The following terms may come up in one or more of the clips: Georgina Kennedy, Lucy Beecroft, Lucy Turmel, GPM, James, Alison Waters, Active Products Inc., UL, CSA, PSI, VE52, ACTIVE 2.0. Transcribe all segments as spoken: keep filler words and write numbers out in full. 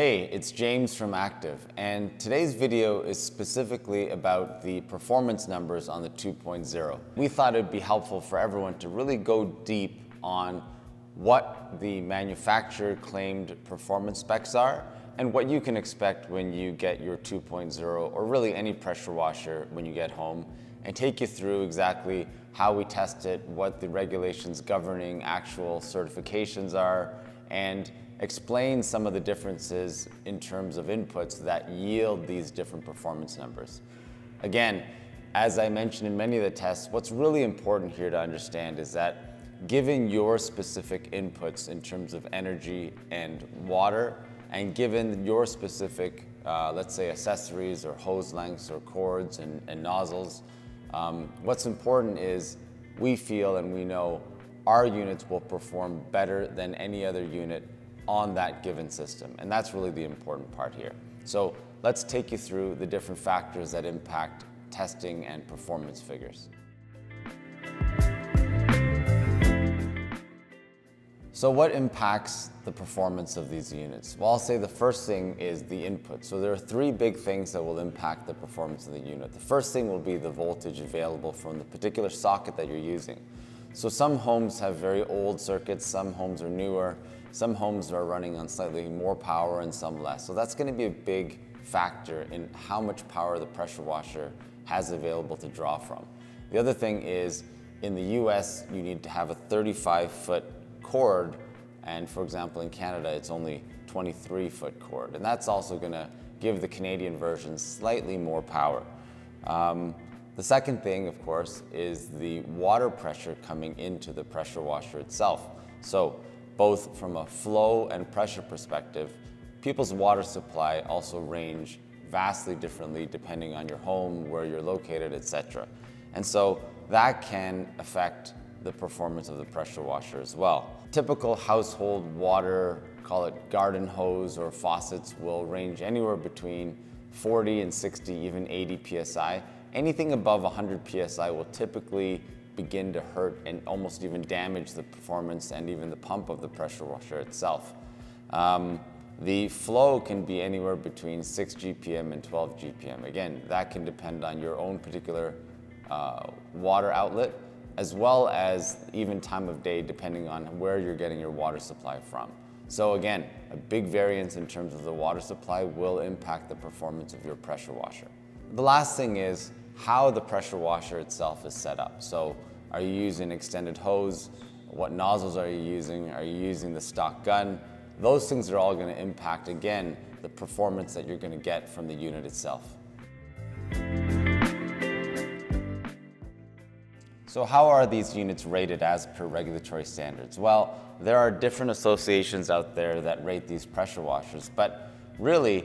Hey, it's James from Active, and today's video is specifically about the performance numbers on the two point oh. We thought it'd be helpful for everyone to really go deep on what the manufacturer claimed performance specs are and what you can expect when you get your two point oh or really any pressure washer when you get home, and take you through exactly how we test it, what the regulations governing actual certifications are, and explain some of the differences in terms of inputs that yield these different performance numbers. Again, as I mentioned in many of the tests, what's really important here to understand is that given your specific inputs in terms of energy and water, and given your specific, uh, let's say, accessories or hose lengths or cords and, and nozzles, um, what's important is we feel and we know our units will perform better than any other unit on that given system. And that's really the important part here. So let's take you through the different factors that impact testing and performance figures. So what impacts the performance of these units? Well, I'll say the first thing is the input. So there are three big things that will impact the performance of the unit. The first thing will be the voltage available from the particular socket that you're using. So some homes have very old circuits, some homes are newer, some homes are running on slightly more power and some less. So that's going to be a big factor in how much power the pressure washer has available to draw from. The other thing is, in the U S, you need to have a thirty-five foot cord, and for example in Canada it's only twenty-three foot cord, and that's also going to give the Canadian version slightly more power. Um, The second thing, of course, is the water pressure coming into the pressure washer itself. So both from a flow and pressure perspective, people's water supply also range vastly differently depending on your home, where you're located, et cetera. And so that can affect the performance of the pressure washer as well. Typical household water, call it garden hose or faucets, will range anywhere between forty and sixty, even eighty P S I. Anything above one hundred P S I will typically begin to hurt and almost even damage the performance and even the pump of the pressure washer itself. Um, the flow can be anywhere between six G P M and twelve G P M. Again, that can depend on your own particular uh, water outlet, as well as even time of day, depending on where you're getting your water supply from. So again, a big variance in terms of the water supply will impact the performance of your pressure washer. The last thing is how the pressure washer itself is set up. So are you using extended hose? What nozzles are you using? Are you using the stock gun? Those things are all going to impact, again, the performance that you're going to get from the unit itself. So how are these units rated as per regulatory standards? Well, there are different associations out there that rate these pressure washers, but really,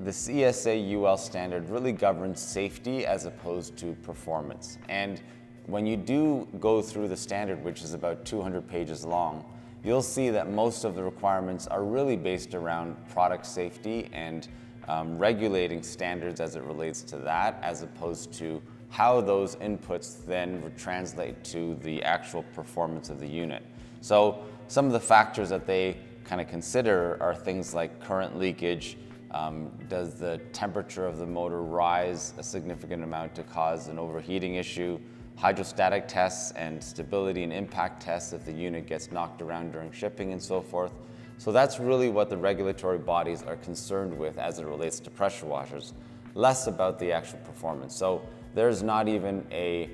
the C S A U L standard really governs safety as opposed to performance. And when you do go through the standard, which is about two hundred pages long, you'll see that most of the requirements are really based around product safety and um, regulating standards as it relates to that, as opposed to how those inputs then translate to the actual performance of the unit. So some of the factors that they kind of consider are things like current leakage. Um, does the temperature of the motor rise a significant amount to cause an overheating issue? Hydrostatic tests and stability and impact tests if the unit gets knocked around during shipping and so forth. So that's really what the regulatory bodies are concerned with as it relates to pressure washers, less about the actual performance. So there's not even a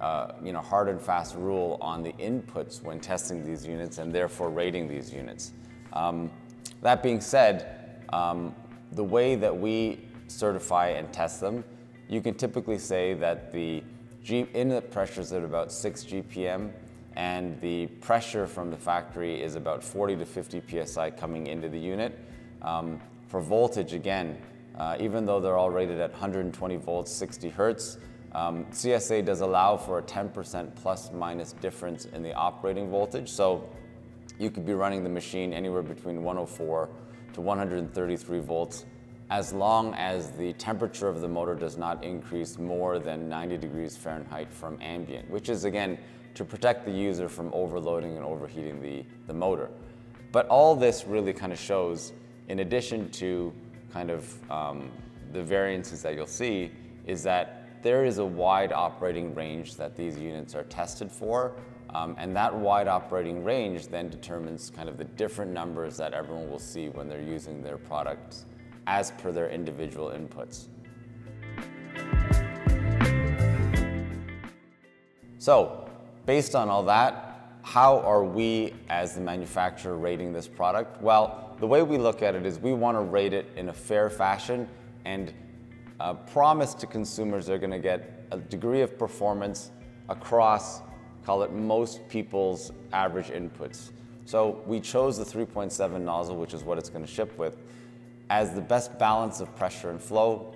uh, you know, hard and fast rule on the inputs when testing these units and therefore rating these units. Um, that being said, um, the way that we certify and test them, you can typically say that the inlet pressure is at about six G P M and the pressure from the factory is about forty to fifty P S I coming into the unit. Um, for voltage, again, uh, even though they're all rated at one hundred twenty volts, sixty hertz, um, C S A does allow for a ten percent plus minus difference in the operating voltage. So you could be running the machine anywhere between one oh four to one hundred thirty-three volts, as long as the temperature of the motor does not increase more than ninety degrees Fahrenheit from ambient, which is again to protect the user from overloading and overheating the, the motor. But all this really kind of shows in addition to kind of um, the variances that you'll see, is that there is a wide operating range that these units are tested for, um, and that wide operating range then determines kind of the different numbers that everyone will see when they're using their products as per their individual inputs. So, based on all that, how are we as the manufacturer rating this product? Well, the way we look at it is we want to rate it in a fair fashion and uh, promise to consumers they're going to get a degree of performance across, call it, most people's average inputs. So we chose the three point seven nozzle, which is what it's going to ship with, as the best balance of pressure and flow,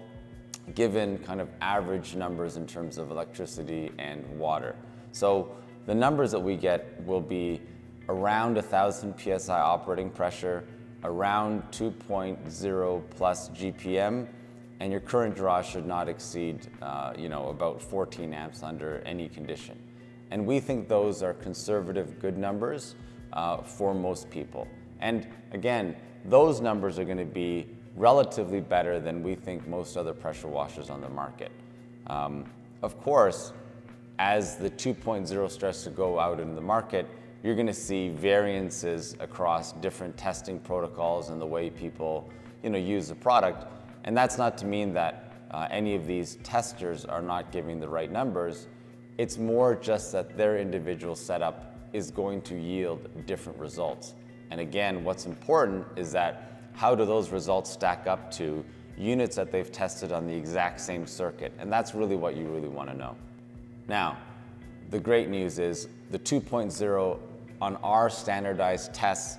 given kind of average numbers in terms of electricity and water. So the numbers that we get will be around one thousand P S I operating pressure, around two point zero plus G P M, and your current draw should not exceed uh, you know, about fourteen amps under any condition. And we think those are conservative, good numbers uh, for most people. And again, those numbers are going to be relatively better than we think most other pressure washers on the market. Um, of course, as the two point oh starts to go out into the market, you're going to see variances across different testing protocols and the way people, you know, use the product. And that's not to mean that uh, any of these testers are not giving the right numbers. It's more just that their individual setup is going to yield different results. And again, what's important is that how do those results stack up to units that they've tested on the exact same circuit? And that's really what you really want to know. Now, the great news is the two point oh on our standardized tests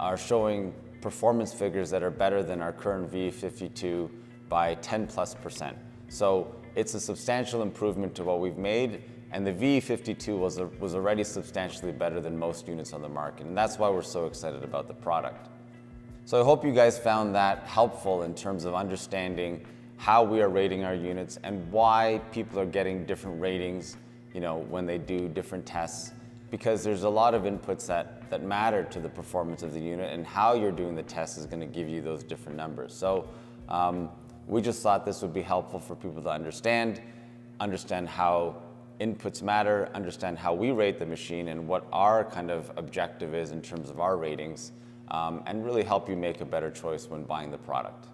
are showing performance figures that are better than our current V E fifty-two by ten plus percent. So it's a substantial improvement to what we've made, and the V E fifty-two was, a, was already substantially better than most units on the market, and that's why we're so excited about the product. So I hope you guys found that helpful in terms of understanding how we are rating our units and why people are getting different ratings, you know, when they do different tests, because there's a lot of inputs that, that matter to the performance of the unit, and how you're doing the test is going to give you those different numbers. So um, we just thought this would be helpful for people to understand, understand how inputs matter, understand how we rate the machine and what our kind of objective is in terms of our ratings. Um, and really help you make a better choice when buying the product.